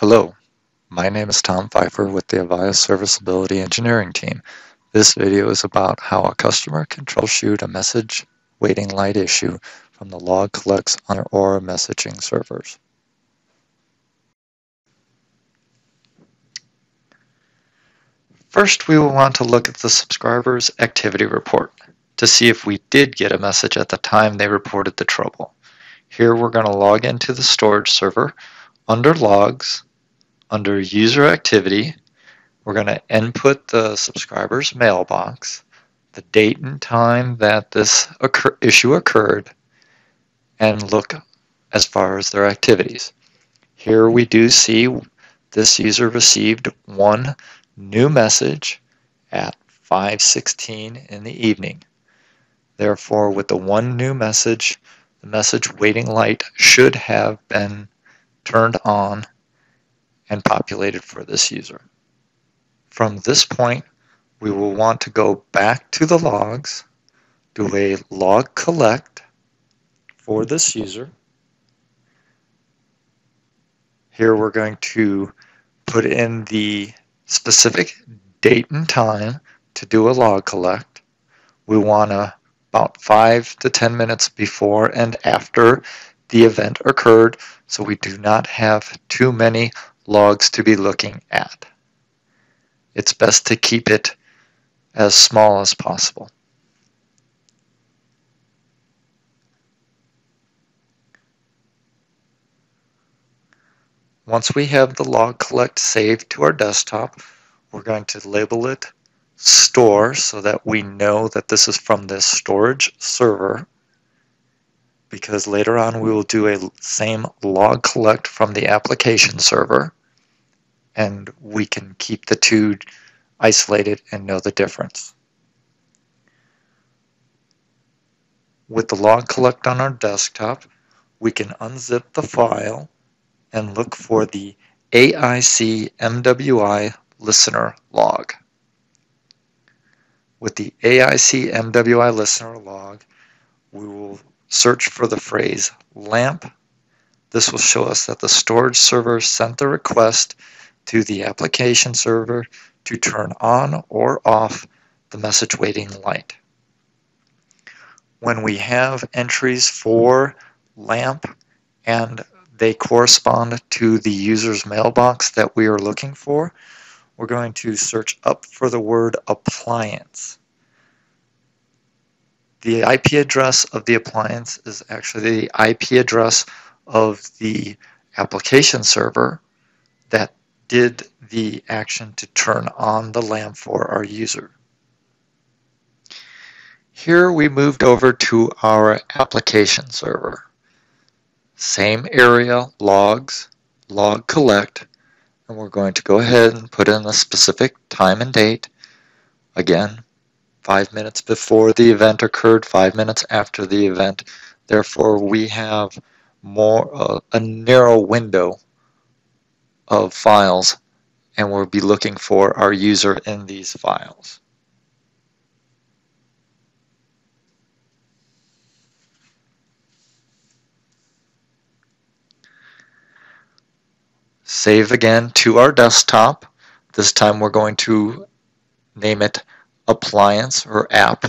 Hello, my name is Tom Pfeiffer with the Avaya Serviceability Engineering team. This video is about how a customer can troubleshoot a message waiting light issue from the log collects on our Aura Messaging servers. First, we will want to look at the subscriber's activity report to see if we did get a message at the time they reported the trouble. Here we're going to log into the storage server. Under logs, under user activity, we're going to input the subscriber's mailbox, the date and time that this issue occurred, and look as far as their activities. Here we do see this user received one new message at 5:16 in the evening. Therefore, with the one new message, the message waiting light should have been turned on and populated for this user. From this point, we will want to go back to the logs, do a log collect for this user. Here we're going to put in the specific date and time to do a log collect. We want to about 5 to 10 minutes before and after the event occurred, so we do not have too many logs to be looking at. It's best to keep it as small as possible. Once we have the log collect saved to our desktop, we're going to label it store so that we know that this is from this storage server, because later on we will do a same log collect from the application server, and we can keep the two isolated and know the difference. With the log collect on our desktop, we can unzip the file and look for the AIC MWI listener log. With the AIC MWI listener log, we will search for the phrase LAMP. This will show us that the storage server sent the request to the application server to turn on or off the message waiting light. When we have entries for LAMP and they correspond to the user's mailbox that we are looking for, we're going to search up for the word appliance. The IP address of the appliance is actually the IP address of the application server that did the action to turn on the LAMP for our user. Here we moved over to our application server. Same area, logs, log collect, and we're going to go ahead and put in a specific time and date. Again, 5 minutes before the event occurred, 5 minutes after the event. Therefore, we have more a narrow window of files, and we'll be looking for our user in these files. Save again to our desktop. This time we're going to name it appliance or app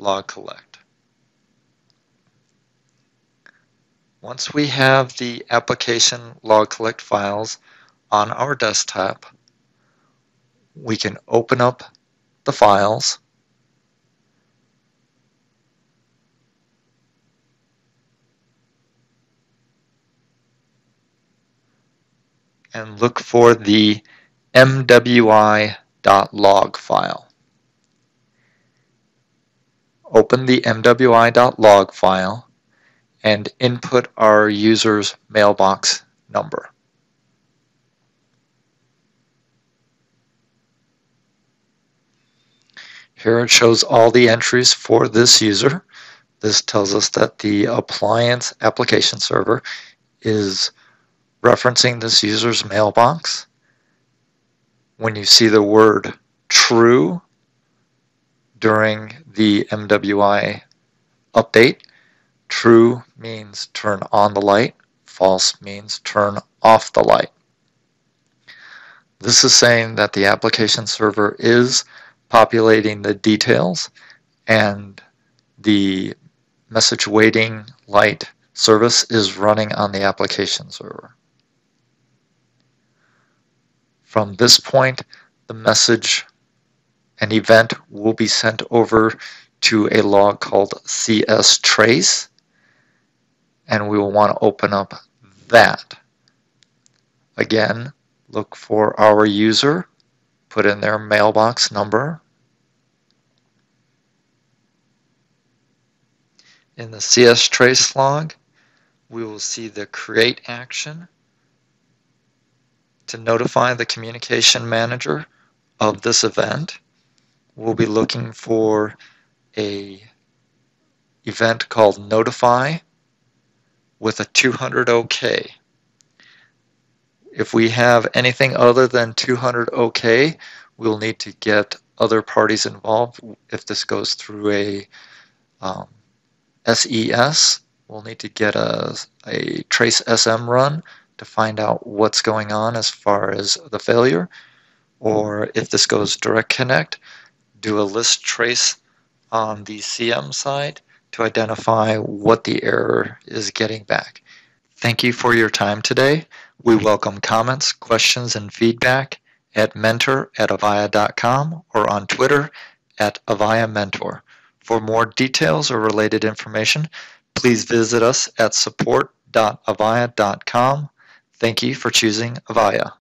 log collect. Once we have the application log collect files on our desktop, we can open up the files and look for the MWI.log file. Open the MWI.log file and input our user's mailbox number. Here it shows all the entries for this user. This tells us that the appliance application server is referencing this user's mailbox. When you see the word true during the MWI update, true means turn on the light, false means turn off the light. This is saying that the application server is populating the details, and the message waiting light service is running on the application server. From this point, the message and event will be sent over to a log called CS Trace, and we will want to open up that. Again, look for our user, put in their mailbox number. In the CS Trace log, we will see the create action to notify the communication manager of this event. We'll be looking for an event called notify with a 200 OK. If we have anything other than 200 OK, we'll need to get other parties involved. If this goes through a SES, we'll need to get a trace SM run to find out what's going on as far as the failure. Or if this goes direct connect, do a list trace on the CM side to identify what the error is getting back. Thank you for your time today. We welcome comments, questions, and feedback at mentor@avaya.com or on Twitter @AvayaMentor. For more details or related information, please visit us at support.avaya.com. Thank you for choosing Avaya.